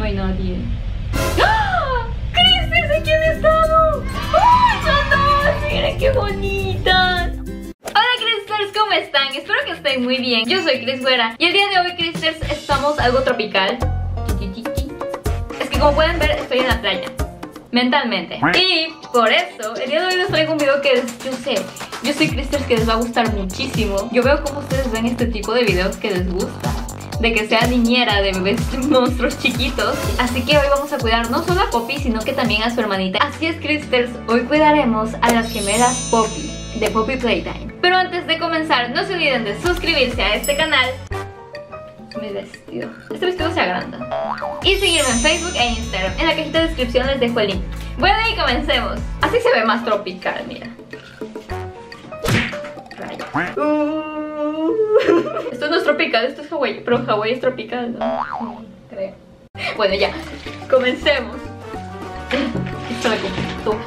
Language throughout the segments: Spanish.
No hay nadie. ¡Ah! ¡Cristers! ¡Aquí han estado! ¡Ay, son dos! ¡Miren qué bonitas! Hola Cristers, ¿cómo están? Espero que estén muy bien. Yo soy Cris Huera y el día de hoy, Cristers, estamos algo tropical. Es que como pueden ver, estoy en la playa. Mentalmente. Y por eso, el día de hoy les traigo un video que yo sé, Cristers, que les va a gustar muchísimo. Yo veo cómo ustedes ven este tipo de videos que les gusta, de que sea niñera de bebés monstruos chiquitos. Así que hoy vamos a cuidar no solo a Poppy, sino que también a su hermanita. Así es, Cristers, hoy cuidaremos a las gemelas Poppy, de Poppy Playtime. Pero antes de comenzar, no se olviden de suscribirse a este canal. Mi vestido. Este vestido se agranda. Y seguirme en Facebook e Instagram. En la cajita de descripción les dejo el link. Bueno, y comencemos. Así se ve más tropical, mira. Rayos. Esto no es tropical, esto es Hawái. Pero Hawái es tropical, ¿no? Creo. Bueno, ya. Comencemos. Esto me complicó.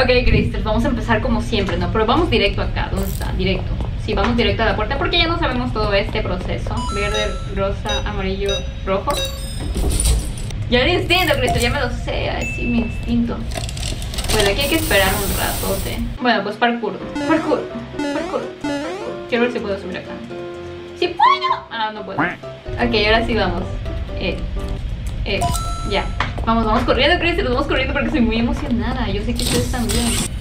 Ok, Cristers, vamos a empezar como siempre, ¿no? Pero vamos directo acá. ¿Dónde está? Directo. Sí, vamos directo a la puerta porque ya no sabemos todo este proceso. Verde, rosa, amarillo, rojo. Ya el instinto, Cristo, ya me lo sé. Así mi instinto. Bueno, aquí hay que esperar un ratote. Bueno, pues parkour. Parkour. Parkour. Quiero ver si puedo subir acá. ¡Sí puedo! Ah, no puedo. Ok, ahora sí vamos. Ya. Vamos, vamos corriendo, Cristo. Vamos corriendo porque estoy muy emocionada. Yo sé que ustedes también.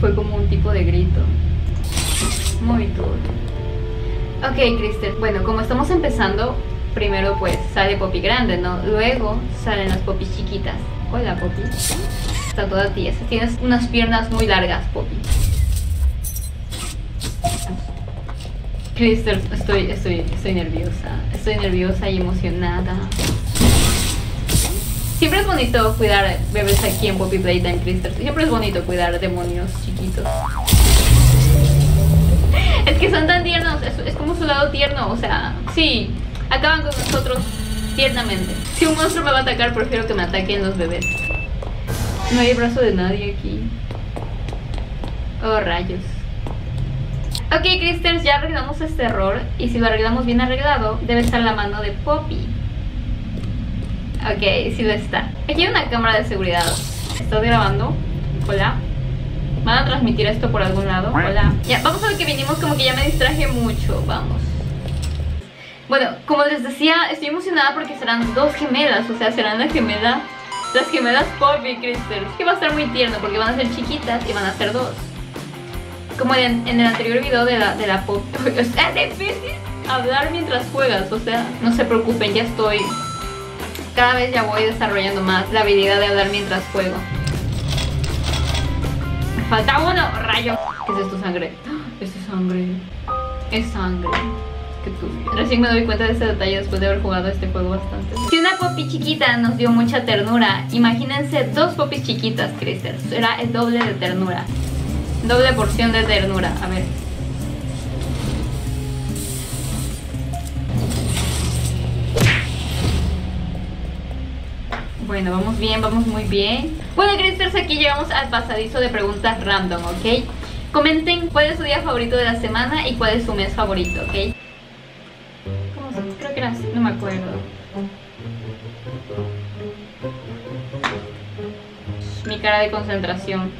Fue como un tipo de grito. Muy duro. Ok, Crystal. Bueno, como estamos empezando, primero pues sale Poppy grande, ¿no? Luego salen las Poppy chiquitas. Hola, Poppy. Está toda tiesa. Tienes unas piernas muy largas, Poppy. Crystal, estoy nerviosa. Estoy nerviosa y emocionada. Siempre es bonito cuidar bebés aquí en Poppy Playtime, Cristers. Siempre es bonito cuidar demonios chiquitos. Es que son tan tiernos. Es como su lado tierno. O sea, sí, acaban con nosotros tiernamente. Si un monstruo me va a atacar, prefiero que me ataquen los bebés. No hay brazo de nadie aquí. Oh, rayos. Ok, Cristers, ya arreglamos este error. Y si lo arreglamos bien arreglado, debe estar la mano de Poppy. Ok, sí lo está. Aquí hay una cámara de seguridad. ¿Estás grabando? Hola. ¿Van a transmitir esto por algún lado? Hola. Ya, vamos a lo que vinimos, como que ya me distraje mucho. Vamos. Bueno, como les decía, estoy emocionada porque serán dos gemelas. O sea, serán las gemelas Poppy, Cristers. Que va a estar muy tierno porque van a ser chiquitas y van a ser dos. Como en el anterior video de la Poppy. Es difícil hablar mientras juegas. O sea, no se preocupen, ya estoy... Cada vez ya voy desarrollando más la habilidad de hablar mientras juego. Falta uno, rayo. ¿Qué es esto? Sangre. Esto es sangre. Es sangre. Qué turbio. Recién me doy cuenta de ese detalle después de haber jugado este juego bastante. Si una Poppy chiquita nos dio mucha ternura, imagínense dos Poppys chiquitas, Cristers. Será el doble de ternura. Doble porción de ternura. A ver. Bueno, vamos bien, vamos muy bien. Bueno, Cristers, aquí llegamos al pasadizo de preguntas random, ¿ok? Comenten cuál es su día favorito de la semana y cuál es su mes favorito, ¿ok? ¿Cómo se? Creo que era así, no me acuerdo. Mi cara de concentración.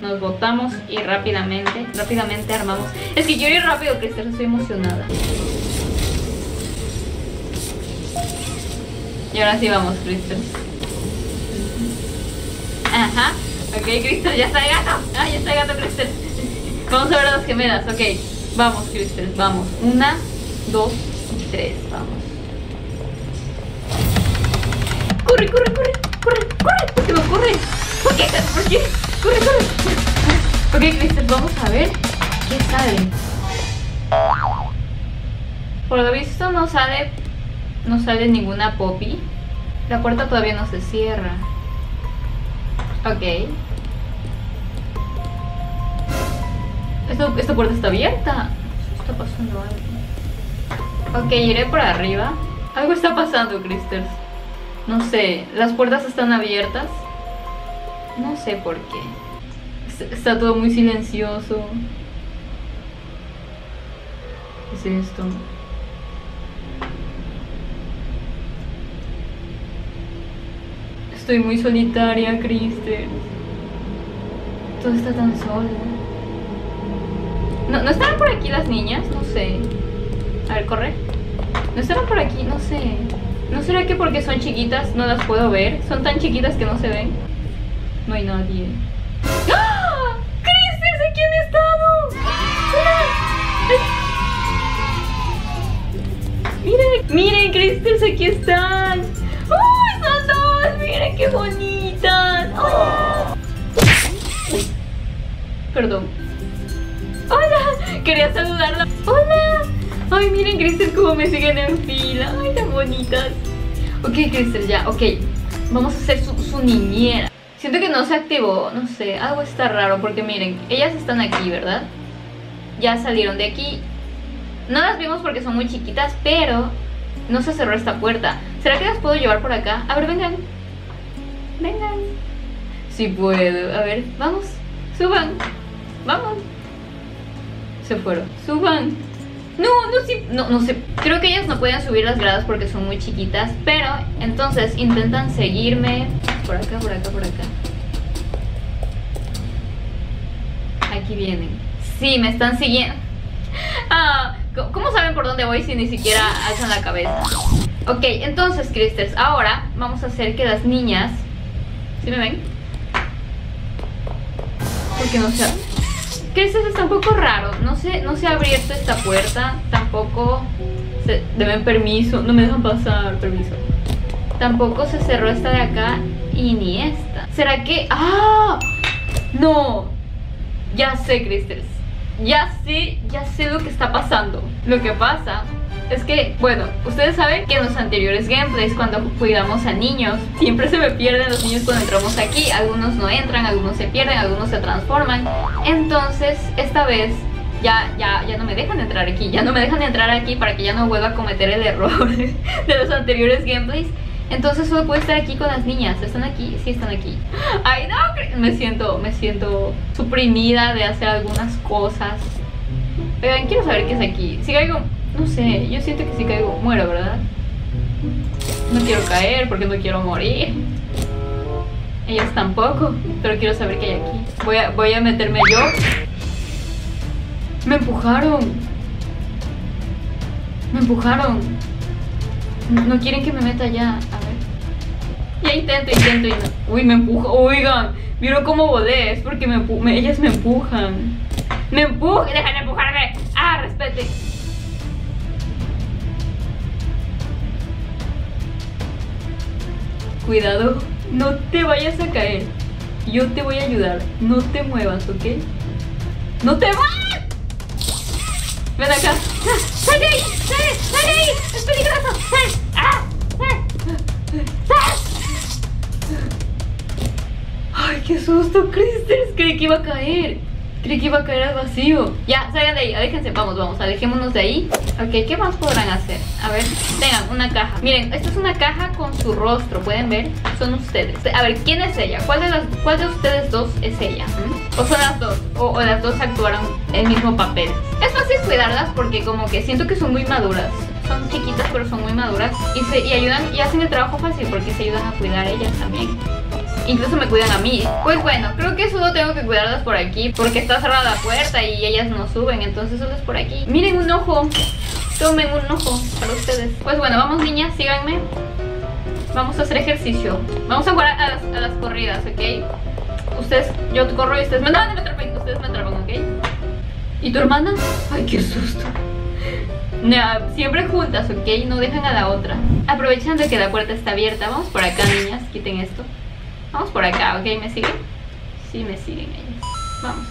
Nos botamos y rápidamente armamos. Es que quiero ir rápido, Cristers, estoy emocionada. Y ahora sí vamos, Cristers. Ajá. Ok, Cristers, ya está el gato. Ah, ya está el gato, Cristers. Vamos a ver a las gemelas, ok. Vamos, Cristers, vamos. 1, 2 y 3, vamos. Corre, corre, corre, corre, corre. ¿Por qué no corre? ¿Por qué? ¿Por qué? Corre, corre. Ok, Cristers, vamos a ver qué sale. Por lo visto no sale... No sale ninguna Poppy. La puerta todavía no se cierra. Ok. Esta puerta está abierta. Está pasando algo. Ok, iré por arriba. Algo está pasando, Cristers. No sé, las puertas están abiertas. No sé por qué. Está todo muy silencioso. ¿Qué es esto? Estoy muy solitaria, Cristers. Todo está tan solo. ¿No estarán por aquí las niñas? No sé. A ver, corre. ¿No estarán por aquí? No sé. ¿No será que porque son chiquitas no las puedo ver? Son tan chiquitas que no se ven. No hay nadie. ¡Ah! ¡Cristers! ¿Aquí han estado? ¡Miren! ¡Miren, Cristers! ¡Aquí están! ¡Uy, son dos! ¡Miren qué bonitas! ¡Oh! Perdón. ¡Hola! Quería saludarla. ¡Hola! Ay, miren, Cristers, cómo me siguen en fila. Ay, tan bonitas. Ok, Cristers, ya, ok. Vamos a hacer su niñera. Siento que no se activó, no sé. Algo está raro, porque miren, ellas están aquí, ¿verdad? Ya salieron de aquí. No las vimos porque son muy chiquitas, pero no se cerró esta puerta. ¿Será que las puedo llevar por acá? A ver, vengan. Vengan. Sí puedo, a ver, vamos. Suban, vamos. Se fueron, suban. No sé, creo que ellas no pueden subir las gradas porque son muy chiquitas. Pero entonces intentan seguirme. Por acá, por acá, por acá. Aquí vienen. Sí, me están siguiendo. Ah, ¿cómo saben por dónde voy si ni siquiera alzan la cabeza? Ok, entonces, Cristers, ahora vamos a hacer que las niñas... ¿Sí me ven? Porque no sé... Cristers está un poco raro, no se ha abierto esta puerta, tampoco se deben permiso, no me dejan pasar, permiso. Tampoco se cerró esta de acá y ni esta. ¿Será que...? ¡Ah! ¡No! Ya sé, Cristers, ya sé lo que está pasando. Lo que pasa es que, bueno, ustedes saben que en los anteriores gameplays, cuando cuidamos a niños, siempre se me pierden los niños cuando entramos aquí. Algunos no entran, algunos se pierden, algunos se transforman. Entonces, esta vez ya no me dejan entrar aquí. Ya no me dejan entrar aquí para que ya no vuelva a cometer el error de los anteriores gameplays. Entonces solo puedo estar aquí con las niñas. ¿Están aquí? Sí, están aquí. Ay, no, me siento suprimida de hacer algunas cosas. Oigan, quiero saber qué es aquí. Si caigo... No sé, yo siento que si caigo muero, ¿verdad? No quiero caer porque no quiero morir. Ellas tampoco, pero quiero saber qué hay aquí. Voy a meterme yo. ¡Me empujaron! ¡Me empujaron! No quieren que me meta ya. A ver. Ya intento y no. Uy, me empuja. Oigan, ¿vieron cómo volé? Es porque ellas me empujan. ¡Me empujan! ¡Dejan de empujarme! ¡Ah, respete! Cuidado, no te vayas a caer. Yo te voy a ayudar. No te muevas, ¿ok? ¡No te muevas! Ven acá. ¡Sal de ahí! ¡Sal de ahí! ¡Es peligroso! ¡Sal! ¡Ah! ¡Sal! ¡Ay, qué susto, Cristers! Creí que iba a caer. Creí que iba a caer al vacío. Ya, salgan de ahí. Aléjense. Vamos. Alejémonos de ahí. Ok, ¿qué más podrán hacer? A ver, tengan una caja. Miren, esta es una caja con su rostro. ¿Pueden ver? Son ustedes. A ver, ¿quién es ella? ¿Cuál de ustedes dos es ella? ¿Mm? ¿O son las dos? ¿O las dos actuaron el mismo papel? Es fácil cuidarlas porque como que siento que son muy maduras. Son chiquitas pero son muy maduras. Y ayudan y hacen el trabajo fácil porque se ayudan a cuidar ellas también. Incluso me cuidan a mí. Pues bueno, creo que solo tengo que cuidarlas por aquí porque está cerrada la puerta y ellas no suben. Entonces solo es por aquí. Miren, un ojo. Tomen un ojo para ustedes. Pues bueno, vamos niñas, síganme. Vamos a hacer ejercicio. Vamos a jugar a las corridas, ¿ok? Ustedes, yo corro y ustedes me atrapan. Ustedes me atrapan, ¿ok? ¿Y tu hermana? Ay, qué susto. No, siempre juntas, ¿ok? No dejan a la otra. Aprovechan de que la puerta está abierta. Vamos por acá, niñas, quiten esto. Vamos por acá, ¿ok? ¿Me siguen? Sí, me siguen ellas. Vamos.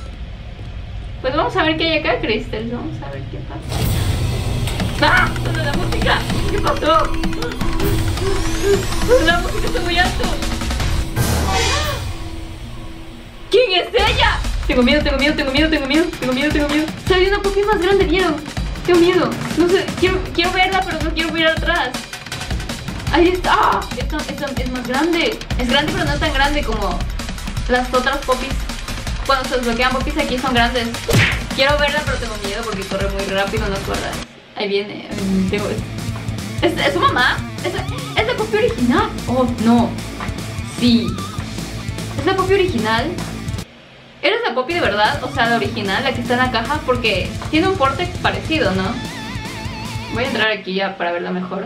Pues vamos a ver qué hay acá, Cristers. Vamos a ver qué pasa. ¡Ah! ¡Suena la música! ¿Qué pasó? ¡La música está muy alto! ¿Quién es ella? Tengo miedo. Salió una Poppy más grande, ¿vieron? Tengo miedo. No sé, quiero verla, pero no quiero mirar atrás. ¡Ahí está! Esto es más grande. Es grande, pero no es tan grande como las otras poppies. Cuando se desbloquean poppies aquí son grandes. Quiero verla, pero tengo miedo porque corre muy rápido, no corras. Ahí viene. ¿Es su mamá? ¿Es la poppy original? Oh, no. Sí. ¿Es la poppy original? ¿Eres la poppy de verdad? O sea, la original, la que está en la caja. Porque tiene un porte parecido, ¿no? Voy a entrar aquí ya para verla mejor.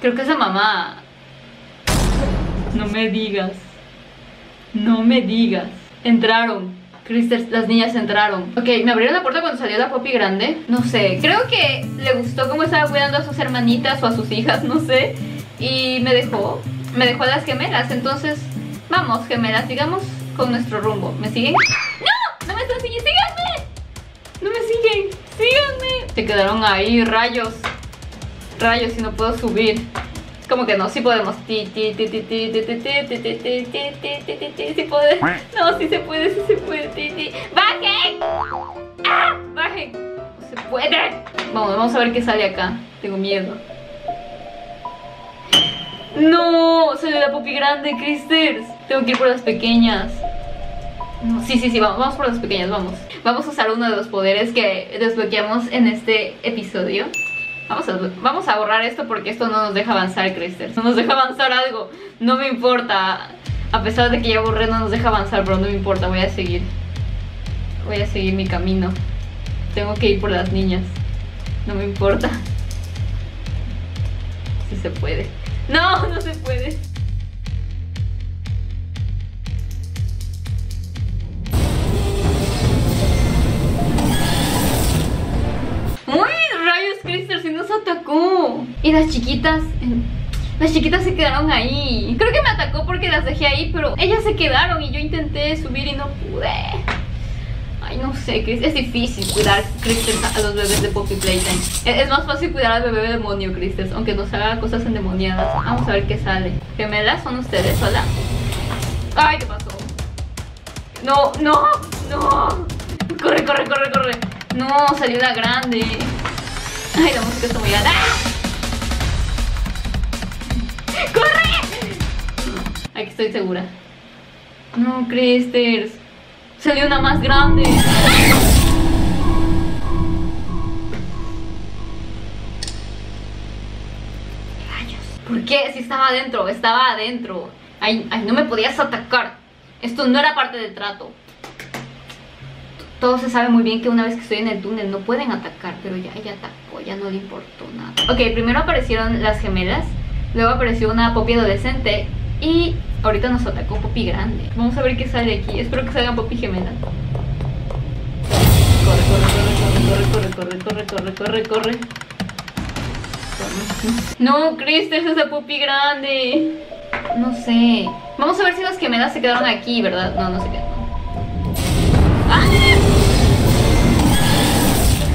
Creo que es la mamá. No me digas. No me digas. Entraron. Cristers, las niñas entraron. Ok, me abrieron la puerta cuando salió la poppy grande. No sé, creo que le gustó cómo estaba cuidando a sus hermanitas o a sus hijas, no sé. Y me dejó a las gemelas. Entonces, vamos gemelas, sigamos con nuestro rumbo. ¿Me siguen? ¡No! ¡No me están siguiendo! ¡Síganme! ¡No me siguen! ¡Síganme! Se quedaron ahí, rayos. Rayos, y no puedo subir. Es como que no, sí podemos. Sí puede. No, sí se puede, sí se puede. ¡Bajen! ¡Ah! ¡Bajen! ¡No se puede! Vamos a ver qué sale acá. Tengo miedo. ¡No! Salió la poppy grande, Cristers. Tengo que ir por las pequeñas. No, sí, vamos por las pequeñas, vamos. Vamos a usar uno de los poderes que desbloqueamos en este episodio. Vamos a borrar esto porque esto no nos deja avanzar, Cristers. No nos deja avanzar algo. No me importa. A pesar de que ya borré, no nos deja avanzar, pero no me importa. Voy a seguir. Voy a seguir mi camino. Tengo que ir por las niñas. No me importa. Sí se puede. No, no se puede. Atacó. Y las chiquitas se quedaron ahí. Creo que me atacó porque las dejé ahí, pero ellas se quedaron y yo intenté subir y no pude. Ay, no sé, es difícil cuidar, Cristers, a los bebés de Poppy Playtime. Es más fácil cuidar al bebé demonio, Cristers, aunque nos haga cosas endemoniadas. Vamos a ver qué sale. Gemelas, son ustedes, hola. Ay, ¿qué pasó? No, no, no. Corre, corre, corre, corre. No, salió la grande. Ay, la música está muy alta. ¡Ah! ¡Corre! Aquí estoy segura. No, Cristers. Salió una más grande. ¡Ah! Rayos. ¿Por qué? Si estaba adentro, estaba adentro. Ay, no me podías atacar. Esto no era parte del trato. Todo se sabe muy bien que una vez que estoy en el túnel no pueden atacar, pero ya ella atacó, ya no le importó nada. Ok, primero aparecieron las gemelas, luego apareció una poppy adolescente y ahorita nos atacó poppy grande. Vamos a ver qué sale aquí, espero que salgan poppy gemelas. Corre, corre, corre, corre, corre, corre, corre, corre, corre. No, Cristers, es la poppy grande. No sé. Vamos a ver si las gemelas se quedaron aquí, ¿verdad? No, no se quedaron.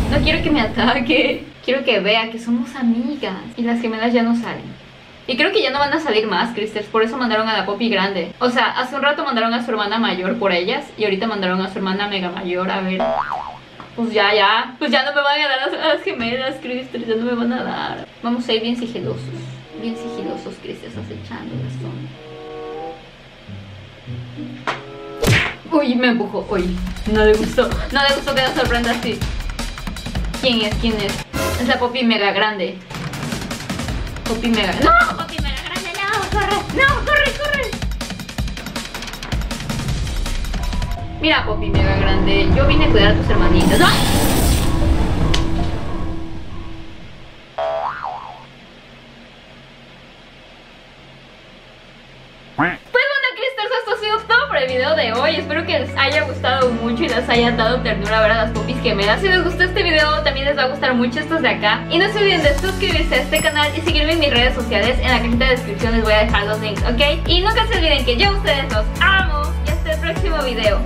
No quiero que me ataque. Quiero que vea que somos amigas. Y las gemelas ya no salen. Y creo que ya no van a salir más, Cristers. Por eso mandaron a la poppy grande. O sea, hace un rato mandaron a su hermana mayor por ellas. Y ahorita mandaron a su hermana mega mayor. A ver. Pues ya. Pues ya no me van a dar las gemelas, Cristers. Ya no me van a dar. Vamos a ir bien sigilosos. Bien sigilosos, Cristers. Acechando la zona. Uy, me empujó. Uy, no le gustó. No le gustó que la sorprenda así. ¿Quién es? ¿Quién es? Es la poppy mega grande. Poppy mega... ¡No! Poppy mega grande, no, corre. No, corre, corre. Mira, poppy mega grande, yo vine a cuidar a tus hermanitas. ¡No! Espero que les haya gustado mucho y les haya dado ternura ver a las poppies gemelas. Si les gustó este video, también les va a gustar mucho estos de acá. Y no se olviden de suscribirse a este canal y seguirme en mis redes sociales. En la cajita de descripción les voy a dejar los links, ¿ok? Y nunca se olviden que yo a ustedes los amo. Y hasta el próximo video.